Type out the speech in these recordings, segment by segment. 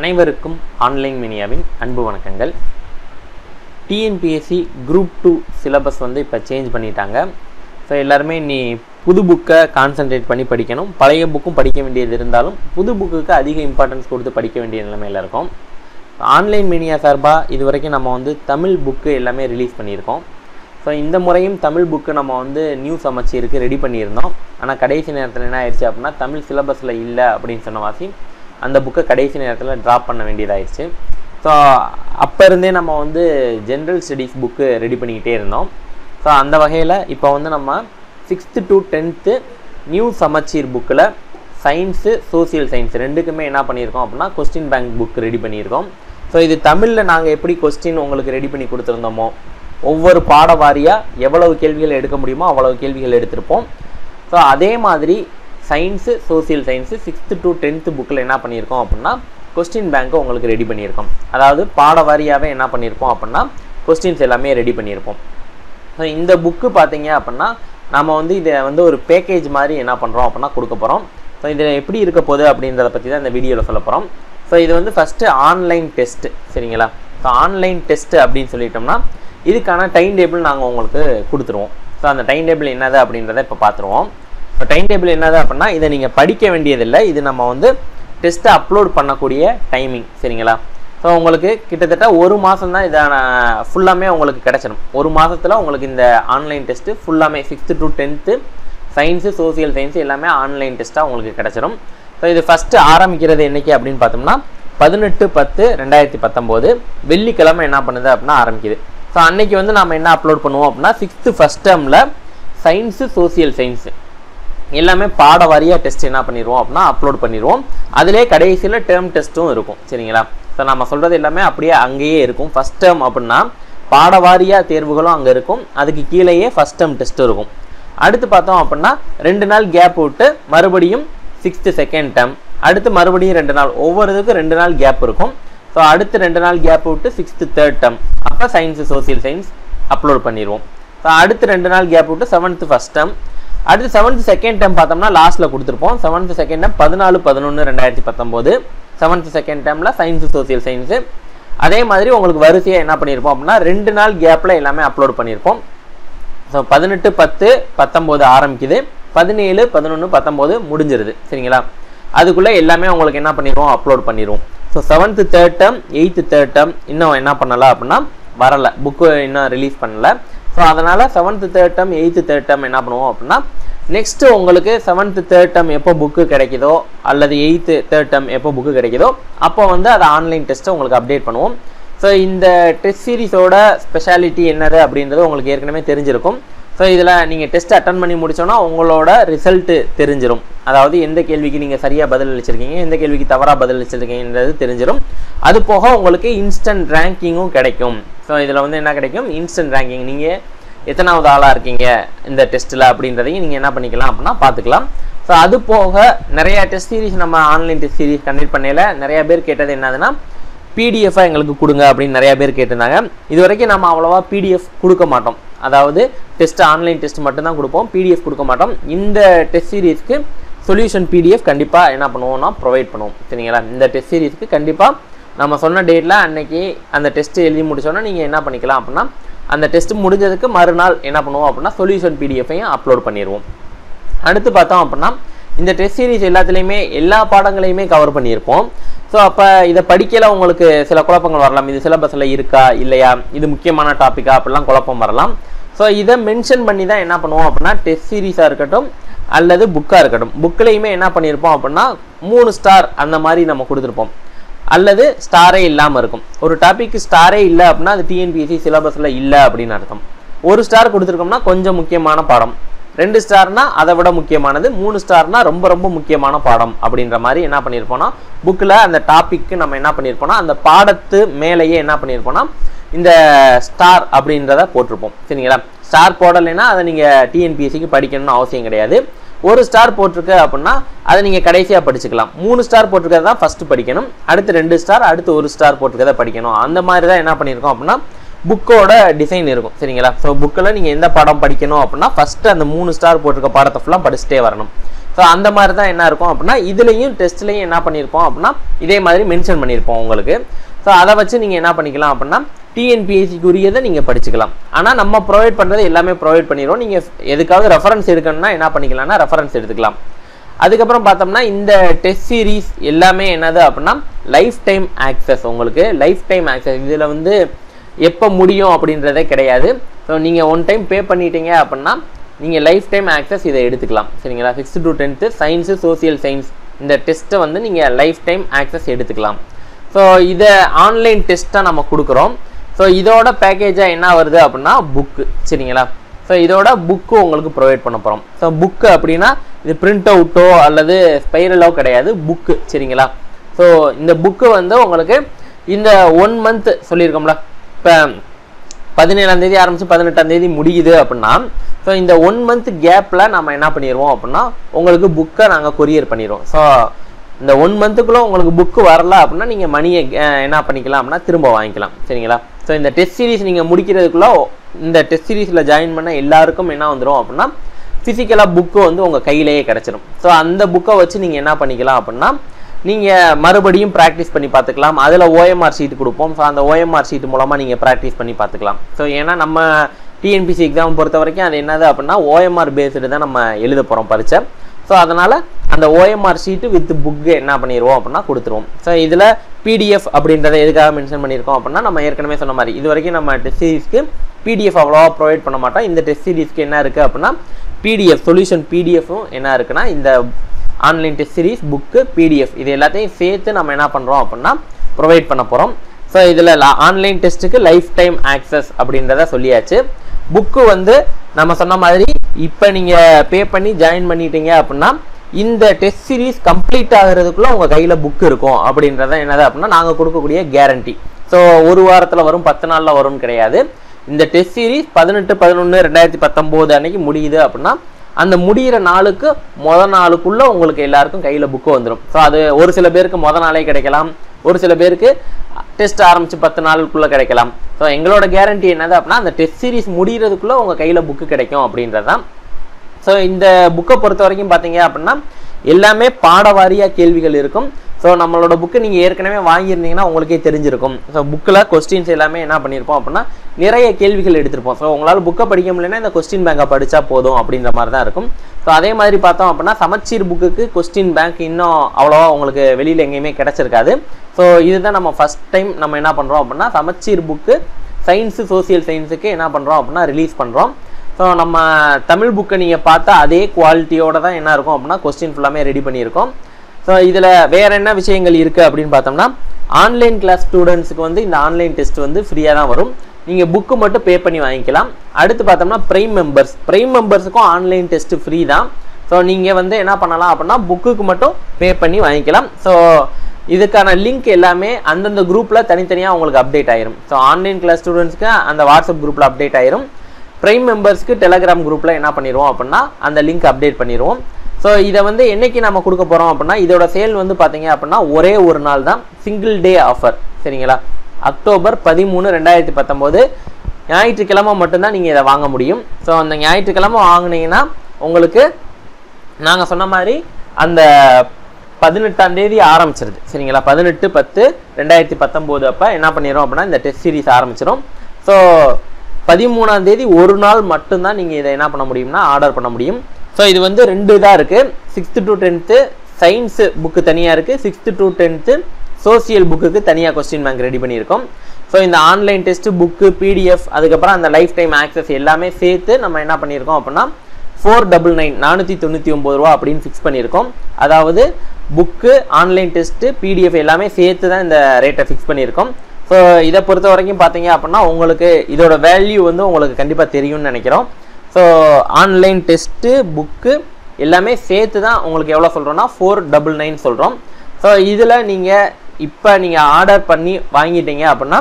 அனைவருக்கும் ஆன்லைன் மினியாவின் அன்பு வணக்கங்கள். டிஎன்பிஎஸ்சி குரூப் 2 சிலபஸ் வந்து இப்போ சேஞ்ச் பண்ணிட்டாங்க. ஸோ எல்லாருமே நீ புது புக்கை கான்சன்ட்ரேட் பண்ணி படிக்கணும். பழைய புக்கும் படிக்க வேண்டியது இருந்தாலும் புது புக்குக்கு அதிக இம்பார்ட்டன்ஸ் கொடுத்து படிக்க வேண்டிய நிலைமையில் இருக்கும். ஆன்லைன் மினியா சார்பாக இது வரைக்கும் நம்ம வந்து தமிழ் புக்கு எல்லாமே ரிலீஸ் பண்ணியிருக்கோம். ஸோ இந்த முறையும் தமிழ் புக்கு நம்ம வந்து நியூ சமச்சீருக்கு ரெடி பண்ணியிருந்தோம். ஆனால் கடைசி நேரத்தில் என்ன ஆயிடுச்சு அப்படின்னா, தமிழ் சிலபஸில் இல்லை அப்படின்னு சொன்ன வாசி அந்த புக்கை கடைசி நேரத்தில் ட்ராப் பண்ண வேண்டியதாகிடுச்சு. ஸோ அப்போ இருந்தே நம்ம வந்து ஜென்ரல் ஸ்டடீஸ் புக்கு ரெடி பண்ணிக்கிட்டே இருந்தோம். ஸோ அந்த வகையில் இப்போ வந்து நம்ம 6th to 10th நியூ சமச்சீர் புக்கில் சயின்ஸு, சோசியல் சயின்ஸ் ரெண்டுக்குமே என்ன பண்ணியிருக்கோம் அப்படின்னா கொஸ்டின் பேங்க் புக் ரெடி பண்ணியிருக்கோம். ஸோ இது தமிழில் நாங்கள் எப்படி கொஸ்டின் உங்களுக்கு ரெடி பண்ணி கொடுத்துருந்தோமோ, ஒவ்வொரு பாட வாரியாக எவ்வளவு கேள்விகள் எடுக்க முடியுமோ அவ்வளவு கேள்விகள் எடுத்திருப்போம். ஸோ அதே மாதிரி science, social science 6th to 10th புக்கில் என்ன பண்ணியிருக்கோம் அப்படின்னா கொஸ்டின் பேங்க்கை உங்களுக்கு ரெடி பண்ணியிருக்கோம். அதாவது பாட வாரியாகவே என்ன பண்ணியிருக்கோம் அப்படின்னா கொஸ்டின்ஸ் எல்லாமே ரெடி பண்ணியிருப்போம். ஸோ இந்த புக்கு பார்த்தீங்க அப்படின்னா நம்ம வந்து இதை வந்து ஒரு பேக்கேஜ் மாதிரி என்ன பண்ணுறோம் அப்படின்னா கொடுக்க போகிறோம். ஸோ இதில் எப்படி இருக்க போகுது அப்படின்றத பற்றி தான் இந்த வீடியோவில் சொல்ல போகிறோம். ஸோ இது வந்து ஃபஸ்ட்டு ஆன்லைன் டெஸ்ட்டு, சரிங்களா? ஸோ ஆன்லைன் டெஸ்ட்டு அப்படின்னு சொல்லிட்டோம்னா இதுக்கான டைம் டேபிள் நாங்கள் உங்களுக்கு கொடுத்துருவோம். ஸோ அந்த டைம் டேபிள் என்னது அப்படின்றத இப்போ பார்த்துருவோம். ஸோ டைம் டேபிள் என்னது அப்படின்னா, இதை நீங்கள் படிக்க வேண்டியதில்லை, இது நம்ம வந்து டெஸ்ட்டை அப்லோட் பண்ணக்கூடிய டைமிங், சரிங்களா? ஸோ உங்களுக்கு கிட்டத்தட்ட ஒரு மாதம் தான் இதை ஃபுல்லாமே உங்களுக்கு கிடச்சிடும். ஒரு மாதத்தில் உங்களுக்கு இந்த ஆன்லைன் டெஸ்ட்டு ஃபுல்லாமே 6th to 10th science, social science எல்லாமே ஆன்லைன் டெஸ்ட்டாக உங்களுக்கு கிடச்சிடும். ஸோ இது ஃபஸ்ட்டு ஆரம்பிக்கிறது என்றைக்கு அப்படின்னு பார்த்தோம்னா 18/10/2019 வெள்ளிக்கிழமை என்ன பண்ணுது அப்படின்னா ஆரம்பிக்குது. ஸோ அன்றைக்கி வந்து நம்ம என்ன அப்லோட் பண்ணுவோம் அப்படின்னா 6th first termல சயின்ஸு, சோசியல் சயின்ஸு எல்லாமே பாட வாரியாக டெஸ்ட் என்ன பண்ணிடுவோம் அப்படின்னா அப்லோட் பண்ணிடுவோம். அதிலே கடைசியில் டேர்ம் டெஸ்ட்டும் இருக்கும், சரிங்களா? ஸோ நம்ம சொல்கிறது எல்லாமே அப்படியே அங்கேயே இருக்கும். ஃபஸ்ட் டேர்ம் அப்படின்னா பாட வாரியாக தேர்வுகளும் அங்கே இருக்கும், அதுக்கு கீழேயே ஃபஸ்ட் டேர்ம் டெஸ்ட்டும் இருக்கும். அடுத்து பார்த்தோம் அப்படின்னா 2 நாள் கேப் விட்டு மறுபடியும் 6th second term, அடுத்து மறுபடியும் 2 நாள், ஒவ்வொரு இதுக்கும் 2 நாள் கேப் இருக்கும். ஸோ அடுத்து 2 நாள் கேப் விட்டு 6th third term, அப்போ சயின்ஸு, சோசியல் சயின்ஸ் அப்லோட் பண்ணிடுவோம். ஸோ அடுத்து 2 நாள் கேப் விட்டு 7th first term, அடுத்து 7th second term பார்த்தோம்னா லாஸ்ட்டில் கொடுத்துருப்போம். 7th second term 14/11/2019, 7th second termல சயின்ஸு, சோசியல் சயின்ஸு அதே மாதிரி உங்களுக்கு வரிசையாக என்ன பண்ணியிருப்போம் அப்படின்னா 2 நாள் கேப்பில் எல்லாமே அப்லோட் பண்ணியிருப்போம். ஸோ 18/10/19 ஆரம்பிக்குது, 17, 11, 19 முடிஞ்சிருது, சரிங்களா? அதுக்குள்ளே எல்லாமே உங்களுக்கு என்ன பண்ணிடுவோம் அப்லோட் பண்ணிடுவோம். So 7th third term, 8th third term இன்னும் என்ன பண்ணலாம் அப்படின்னா வரலை, புக்கு இன்னும் ரிலீஸ் பண்ணலை. ஸோ அதனால் 7th third term, 8th third term என்ன பண்ணுவோம் அப்படின்னா நெக்ஸ்ட்டு உங்களுக்கு 7th third term எப்போ புக்கு கிடைக்குதோ அல்லது 8th third term எப்போ புக்கு கிடைக்குதோ அப்போ வந்து அதை ஆன்லைன் டெஸ்ட்டை உங்களுக்கு அப்டேட் பண்ணுவோம். ஸோ இந்த டெஸ்ட் சீரிஸோட ஸ்பெஷாலிட்டி என்னது அப்படின்றது உங்களுக்கு ஏற்கனவே தெரிஞ்சிருக்கும். ஸோ இதில் நீங்கள் டெஸ்ட்டை அட்டன் பண்ணி முடிச்சோன்னா உங்களோட ரிசல்ட்டு தெரிஞ்சிடும். அதாவது எந்த கேள்விக்கு நீங்கள் சரியாக பதில் அளிச்சிருக்கீங்க, எந்த கேள்விக்கு தவறாக பதில் அளிச்சிருக்கீங்கன்றது தெரிஞ்சிடும். அது போக உங்களுக்கு இன்ஸ்டன்ட் ரேங்கிங்கும் கிடைக்கும். ஸோ இதில் வந்து என்ன கிடைக்கும், இன்ஸ்டன்ட் ரேங்கிங், நீங்கள் எத்தனாவது ஆளாக இருக்கீங்க இந்த டெஸ்ட்டில் அப்படின்றதையும் நீங்கள் என்ன பண்ணிக்கலாம் அப்படின்னா பார்த்துக்கலாம். ஸோ அது போக நிறையா டெஸ்ட் சீரிஸ் நம்ம ஆன்லைன் டெஸ்ட் சீரிஸ் கண்டக்ட் பண்ணையில் நிறையா பேர் கேட்டது என்னதுன்னா பிடிஎஃபாக எங்களுக்கு கொடுங்க அப்படின்னு நிறையா பேர் கேட்டிருந்தாங்க. இது வரைக்கும் நம்ம அவ்வளோவா பிடிஎஃப் கொடுக்க மாட்டோம். அதாவது டெஸ்ட் ஆன்லைன் டெஸ்ட் மட்டும்தான் கொடுப்போம், பிடிஎஃப் கொடுக்க மாட்டோம். இந்த டெஸ்ட் சீரிஸ்க்கு சொல்யூஷன் பிடிஎஃப் கண்டிப்பாக என்ன பண்ணுவோம்னா ப்ரொவைட் பண்ணுவோம், சரிங்களா? இந்த டெஸ்ட் சீரிஸ்க்கு கண்டிப்பாக நம்ம சொன்ன டேட்டில் அன்றைக்கி அந்த டெஸ்ட்டு எழுதி முடித்தோன்னா நீங்கள் என்ன பண்ணிக்கலாம் அப்படின்னா அந்த டெஸ்ட்டு முடிஞ்சதுக்கு மறுநாள் என்ன பண்ணுவோம் அப்படின்னா சொல்யூஷன் பிடிஎஃப்பையும் அப்லோட் பண்ணிடுவோம். அடுத்து பார்த்தோம் அப்படின்னா இந்த டெஸ்ட் சீரிஸ் எல்லாத்துலேயுமே எல்லா பாடங்களையுமே கவர் பண்ணியிருப்போம். ஸோ அப்போ இதை படிக்கல உங்களுக்கு சில குழப்பங்கள் வரலாம். இது சிலபஸில் இருக்கா இல்லையா, இது முக்கியமான டாப்பிக்கா அப்படிலாம் குழப்பம் வரலாம். ஸோ இதை மென்ஷன் பண்ணி தான் என்ன பண்ணுவோம் அப்படின்னா டெஸ்ட் சீரிஸாக இருக்கட்டும் அல்லது புக்காக இருக்கட்டும், புக்கிலையுமே என்ன பண்ணியிருப்போம் அப்படின்னா 3 ஸ்டார் அந்த மாதிரி நம்ம கொடுத்துருப்போம். அல்லது ஸ்டாரே இல்லாமல் இருக்கும். ஒரு டாப்பிக்கு ஸ்டாரே இல்லை அப்படின்னா அது டிஎன்பிஎஸ்சி சிலபஸில் இல்லை அப்படின்னு அர்த்தம். 1 ஸ்டார் கொடுத்துருக்கோம்னா கொஞ்சம் முக்கியமான பாடம், 2 ஸ்டார்னா அதை விட முக்கியமானது, 3 ஸ்டார்னா ரொம்ப ரொம்ப முக்கியமான பாடம் அப்படின்ற மாதிரி என்ன பண்ணியிருப்போம்னா புக்கில் அந்த டாப்பிக்கு நம்ம என்ன பண்ணியிருப்போம்னா அந்த பாடத்து மேலேயே என்ன பண்ணியிருப்போம்னா இந்த ஸ்டார் அப்படின்றத போட்டிருப்போம், சரிங்களா? ஸ்டார் போடலைன்னா அதை நீங்கள் டிஎன்பிஎஸ்சிக்கு படிக்கணும்னு அவசியம் கிடையாது. 1 ஸ்டார் போட்டிருக்கு அப்படின்னா அதை நீங்கள் கடைசியாக படிச்சுக்கலாம். 3 ஸ்டார் போட்டிருக்கிறத தான் ஃபஸ்ட்டு படிக்கணும், அடுத்து 2 ஸ்டார், அடுத்து 1 ஸ்டார் போட்டிருக்கிறத படிக்கணும். அந்த மாதிரி தான் என்ன பண்ணியிருக்கோம் அப்படின்னா book oda design irukum seriyala so book la neenga endha padam padikano appadina first and 3 star potrukka padatha full padichite varanum so andha mari dhaan enna irukum appadina idileyum test leyum enna pannirpom appadina idhe mari mention pannirpom ungalku so adha vachu neenga enna panikalam appadina TNPSC குறியதை நீங்க படிச்சுக்கலாம் ஆனா நம்ம provide பண்றது எல்லாமே provide பண்ணிரோம் நீங்க எதுக்காவது reference எடுக்கணும்னா என்ன பண்ணிக்கலாம்னா ரெஃபரன்ஸ் எடுத்துக்கலாம் அதுக்கு அப்புறம் பார்த்தோம்னா இந்த டெஸ்ட் சீரிஸ் எல்லாமே என்னது அப்படினா லைஃப் டைம் ஆக்சஸ் உங்களுக்கு லைஃப் டைம் ஆக்சஸ் இதுல வந்து எப்ப முடியும் அப்படின்றதே கிடையாது சோ நீங்க ஒன் டைம் பே பண்ணிட்டீங்க அப்படினா நீங்க லைஃப் டைம் ஆக்சஸ் இத எடுத்துக்கலாம் சரிங்களா 6th to 10th science social science இந்த டெஸ்ட் வந்து நீங்க லைஃப் டைம் ஆக்சஸ் எடுத்துக்கலாம் சோ இத ஆன்லைன் டெஸ்டா நம்ம குடுக்குறோம் So, இதோட பேக்கேஜா என்ன வருது அப்படினா book சரிங்களா சோ இதோட book உங்களுக்கு ப்ரொவைட் பண்ண போறோம் சோ book அப்படினா இது print out ஓ அல்லது ஸ்பைரலோ கிடையாது book சரிங்களா சோ இந்த book வந்து உங்களுக்கு இந்த 1 month சொல்லிருக்கோம்ல 17 ஆம் தேதி ஆரம்பிச்சு 18 ஆம் தேதி முடியுது அப்படினா சோ இந்த 1 month கேப்ல நாம என்ன பண்ணிரோம் அப்படினா உங்களுக்கு book-ஐ நாங்க கொரியர் பண்ணிரோம் சோ இந்த 1 month-க்குள்ள உங்களுக்கு book வரல அப்படினா நீங்க மணியை என்ன பண்ணிக்கலாம் அப்படினா திரும்ப வாங்கிக்கலாம் சரிங்களா சோ இந்த டெஸ்ட் சீரிஸ் நீங்க முடிக்கிறதுக்குள்ள இந்த டெஸ்ட் சீரிஸ்ல ஜாயின் பண்ண எல்லாருக்கும் என்ன வந்துரும் அப்படினா பிசிக்கலா book வந்து உங்க கையிலேயே கிடைச்சிடும் சோ அந்த book-ஐ வச்சு நீங்க என்ன பண்ணிக்கலாம் அப்படினா நீங்க மறுபடியும் பிராக்டீஸ் பண்ணி பார்த்துக்கலாம் அதுல OMR ஷீட் கொடுப்போம் சோ அந்த OMR ஷீட் மூலமா நீங்க பிராக்டீஸ் பண்ணி பார்த்துக்கலாம் சோ ஏனா நம்ம TNPSC எக்ஸாம் பொறுத்த வரைக்கும் அது என்னது அப்படினா OMR பேஸ்டு தான் நம்ம எழுத போறோம் பரீட்சை சோ அதனால அந்த OMR ஷீட் வித் book என்ன பண்ணிரோம் அப்படினா கொடுத்துறோம் சோ இதுல PDF அப்படின்றதை எதுக்காக மென்ஷன் பண்ணிருக்கோம் அப்படினா நம்ம ஏற்கனவே சொன்ன மாதிரி இதுவரைக்கும் நம்ம டெஸ்ட் சீரிஸ்க்கு PDF அவ்வளவா ப்ரொவைட் பண்ண மாட்டோம் இந்த டெஸ்ட் சீரிஸ்க்கு என்ன இருக்கு அப்படினா PDF சொல்யூஷன் PDF-ம் என்ன இருக்குனா இந்த online test series book PDF இது எல்லாத்தையும் சேர்த்து நம்ம என்ன பண்றோம் அப்படினா ப்ரொவைட் பண்ண போறோம் சோ இதுல ஆன்லைன் டெஸ்ட்க்கு லைஃப் டைம் ஆக்சஸ் அப்படின்றதை சொல்லியாச்சு book வந்து நம்ம சொன்ன மாதிரி இப்போ நீங்க பே பண்ணி ஜாயின் பண்ணிட்டீங்க அப்படினா இந்த டெஸ்ட் சீரிஸ் கம்ப்ளீட் ஆகிறதுக்குள்ள உங்க கையில book இருக்கும் அப்படின்றத என்னது அப்படினா நாங்க கொடுக்கக்கூடிய கேரண்டி சோ ஒரு வாரத்துல வரும் 10 நாள்ல வரும் கிடையாது இந்த டெஸ்ட் சீரிஸ் 18 11 2019 அன்னைக்கு முடியுது அப்படினா அந்த முடியற நாளுக்கு முத நாளுக்குள்ள உங்களுக்கு எல்லாருக்கும் கையில book வந்துரும் சோ அது ஒரு சில பேருக்கு முத நாளே கிடைக்கலாம் ஒரு சில பேருக்கு டெஸ்ட் ஆரம்பிச்சு 10 நாளுக்குள்ள கிடைக்கலாம் சோ எங்களோட கேரண்டி என்னது அப்படினா அந்த டெஸ்ட் சீரிஸ் முடியிறதுக்குள்ள உங்க கையில book கிடைக்கும் அப்படின்றதான் சோ இந்த book-ஐ பொறுத்த வரைக்கும் பாத்தீங்க அப்படினா எல்லாமே பாடவாரியா கேள்விகள் இருக்கும் சோ நம்மளோட book நீங்க ஏற்கனவே வாங்கி இருந்தீங்கன்னா உங்களுக்கே தெரிஞ்சிருக்கும் சோ book-ல क्वेश्चंस எல்லாமே என்ன பண்ணிருப்போம் அப்படினா நிறைய கேள்விகள் எடுத்துறோம் சோ உங்களால book-ஐ படிக்க முடியலனா இந்த क्वेश्चन bank-ஐ படிச்சா போதும் அப்படிங்கிற மாதிரி தான் இருக்கும் சோ அதே மாதிரி பார்த்தோம் அப்படினா சமச்சீர் book-க்கு क्वेश्चन bank இன்னும் அவ்வளவா உங்களுக்கு வெளியில எங்கயுமே கிடைச்சிருக்காது சோ இதுதான் நம்ம ஃபர்ஸ்ட் டைம் நம்ம என்ன பண்றோம் அப்படினா சமச்சீர் book சயின்ஸ் சோஷியல் சயின்ஸ்க்கு என்ன பண்றோம் அப்படினா ரிலீஸ் பண்றோம் சோ நம்ம தமிழ் book நீங்க பார்த்தா அதே குவாலிட்டியோட தான் என்ன இருக்கும் அப்படினா क्वेश्चन ஃபுல்லாமே ரெடி பண்ணி இருக்கோம் சோ இதுல வேற என்ன விஷயங்கள் இருக்கு அப்படினு பார்த்தோம்னா ஆன்லைன் கிளாஸ் ஸ்டூடண்ட்ஸ்க்கு வந்து இந்த ஆன்லைன் டெஸ்ட் வந்து ஃப்ரீயா தான் வரும் நீங்க book மட்டும் பே பண்ணி வாங்கிக்கலாம் அடுத்து பார்த்தோம்னா பிரைம் மெம்பர்ஸ்க்கு ஆன்லைன் டெஸ்ட் ஃப்ரீ தான் சோ நீங்க வந்து என்ன பண்ணலாம் அப்படினா book-க்கு மட்டும் பே பண்ணி வாங்கிக்கலாம் சோ இதுக்கான லிங்க் எல்லாமே அந்தந்த குரூப்ல தனித்தனியா உங்களுக்கு அப்டேட் ஆயிடும் சோ ஆன்லைன் கிளாஸ் ஸ்டூடண்ட்ஸ்க்கு அந்த வாட்ஸ்அப் குரூப்ல அப்டேட் ஆயிடும் Prime members க்கு Telegram groupல என்ன பண்ணிரோம் அப்படினா அந்த லிங்க் அப்டேட் பண்ணிரோம் சோ இத வந்து என்னைக்கு நாம கொடுக்க போறோம் அப்படினா இதோட சேல் வந்து பாத்தீங்க அப்படினா ஒரே ஒரு நாள் தான் சிங்கிள் டே ஆஃபர் சரிங்களா அக்டோபர் 13 2019 ஞாயிற்றுக்கிழமை மட்டும் தான் நீங்க இத வாங்க முடியும் சோ அந்த ஞாயிற்றுக்கிழமை வாங்குனீங்கன்னா உங்களுக்கு நாங்க சொன்ன மாதிரி அந்த 18 ஆம் தேதி ஆரம்பிச்சிருது சரிங்களா 18 10 2019 அப்ப என்ன பண்ணிரோம் அப்படினா இந்த டெஸ்ட் சீரிஸ் ஆரம்பிச்சிரும் சோ 13 ஆம் தேதி ஒரு நாள் மட்டும் தான் நீங்க இத என்ன பண்ண முடியும்னா ஆர்டர் பண்ண முடியும் சோ இது வந்து ரெண்டு இதா இருக்கு 6th to 10th science book தனியா இருக்கு 6th to 10th சோஷியல் book-க்கு தனியா क्वेश्चन bank ரெடி பண்ணி இருக்கோம் சோ இந்த ஆன்லைன் டெஸ்ட் book PDF அதுக்கு அப்புறம் அந்த லைஃப் டைம் ஆக்சஸ் எல்லாமே சேர்த்து நம்ம என்ன பண்ணி இருக்கோம் அப்படினா 499 ரூபாய் அப்படினு ஃபிக்ஸ் பண்ணி இருக்கோம் அதாவது book ஆன்லைன் டெஸ்ட் PDF எல்லாமே சேர்த்து தான் இந்த ரேட்டை ஃபிக்ஸ் பண்ணி இருக்கோம் சோ இத பொறுத்த வரைக்கும் பாத்தீங்க அப்படினா உங்களுக்கு இதோட வேல்யூ வந்து உங்களுக்கு கண்டிப்பா தெரியும்னு நினைக்கிறோம் சோ ஆன்லைன் டெஸ்ட் book எல்லாமே சேர்த்து தான் உங்களுக்கு எவ்வளவு சொல்றோம்னா 499 சொல்றோம் சோ இதுல நீங்க இப்போ நீங்க ஆர்டர் பண்ணி வாங்கிட்டீங்க அப்படினா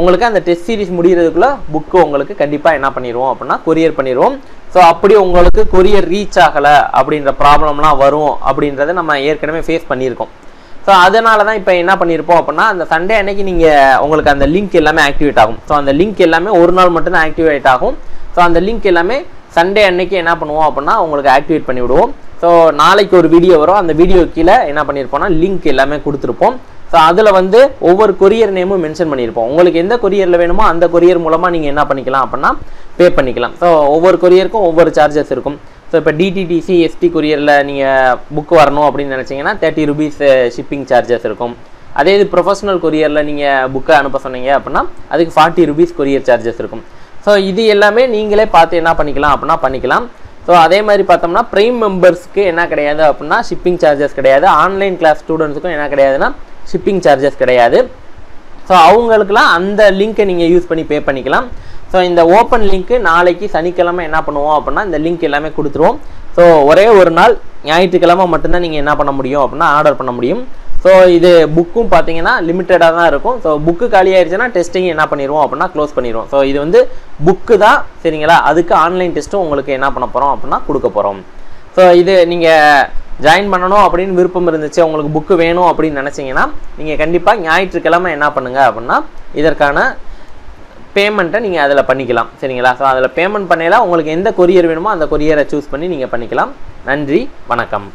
உங்களுக்கு அந்த டெஸ்ட் சீரிஸ் முடியிறதுக்குள்ள book உங்களுக்கு கண்டிப்பா என்ன பண்ணிரோம் அப்படினா courier பண்ணிரோம் சோ அப்படி உங்களுக்கு courier ரீச் ஆகல அப்படிங்கற ப்ராப்ளம்லாம் வரும் அப்படிங்கறதை நம்ம ஏற்கனவே ஃபேஸ் பண்ணியிருக்கோம் So அதனால தான் இப்போ என்ன பண்ணிருப்போம் அப்படினா அந்த சண்டே அன்னைக்கு நீங்க உங்களுக்கு அந்த லிங்க் எல்லாமே ஆக்டிவேட் ஆகும். சோ அந்த லிங்க் எல்லாமே ஒரு நாள் மட்டும் தான் ஆக்டிவேட் ஆகும். சோ அந்த லிங்க் எல்லாமே சண்டே அன்னைக்கு என்ன பண்ணுவோம் அப்படினா உங்களுக்கு ஆக்டிவேட் பண்ணி விடுவோம். சோ நாளைக்கு ஒரு வீடியோ வரும். அந்த வீடியோ கீழ என்ன பண்ணிருப்போம்னா லிங்க் எல்லாமே கொடுத்திருப்போம். சோ அதுல வந்து ஒவ்வொரு கொரியர் நேமும் மென்ஷன் பண்ணிருப்போம். உங்களுக்கு எந்த கொரியர்ல வேணுமோ அந்த கொரியர் மூலமா நீங்க என்ன பண்ணிக்கலாம் அப்படினா பே பண்ணிக்கலாம். சோ ஒவ்வொரு கொரியருக்கும் ஒவ்வொரு சார்ஜஸ் இருக்கும். So if DTTC ST courier la neenga book varano appdi nenachingena 30 rupees shipping charges irukum. Adhe idu professional courier la neenga book anupa sonninga appadina adukku 40 rupees courier charges irukum. So idu ellame neengale paathu enna pannikalam appadina pannikalam. So adhe mari paathamna prime members ku enna kedaiyadhu appadina shipping charges kedaiyadhu, online class students ku enna kedaiyadhuna shipping charges kedaiyadhu. So avangalukla andha link neenga use panni pay pannikalam. So in the open link நாளைக்கு சனிக்கிழமை என்ன பண்ணுவோம் அப்படினா இந்த link எல்லாமே கொடுத்துருவோம். So ஒரே ஒரு நாள் ஞாயிற்றுக்கிழமை மட்டும் தான் நீங்க என்ன பண்ண முடியும் அப்படினா ஆர்டர் பண்ண முடியும். சோ இது புக்கும் பாத்தீங்கன்னா லிமிட்டடா தான் இருக்கும். சோ புக் காலி ஆயிருச்சுனா டெஸ்டிங் என்ன பண்ணிடுவோம் அப்படினா க்ளோஸ் பண்ணிடுவோம். சோ இது வந்து புக்கு தான் சரிங்களா. அதுக்கு ஆன்லைன் டெஸ்ட்டும் உங்களுக்கு என்ன பண்ண போறோம் அப்படினா கொடுக்க போறோம். சோ இது நீங்க ஜாயின் பண்ணனும் அப்படினு விருப்பம் இருந்துச்சு, உங்களுக்கு புக் வேணும் அப்படினு நினைச்சீங்கன்னா நீங்க கண்டிப்பா ஞாயிற்றுக்கிழமை என்ன பண்ணுங்க அப்படினா இதற்கான பேமெண்ட்டை நீங்கள் அதில் பண்ணிக்கலாம் சரிங்களா. ஸோ அதில் பேமெண்ட் பண்ணலாம். உங்களுக்கு எந்த கொரியர் வேணுமோ அந்த கொரியரை சூஸ் பண்ணி நீங்கள் பண்ணிக்கலாம். நன்றி, வணக்கம்.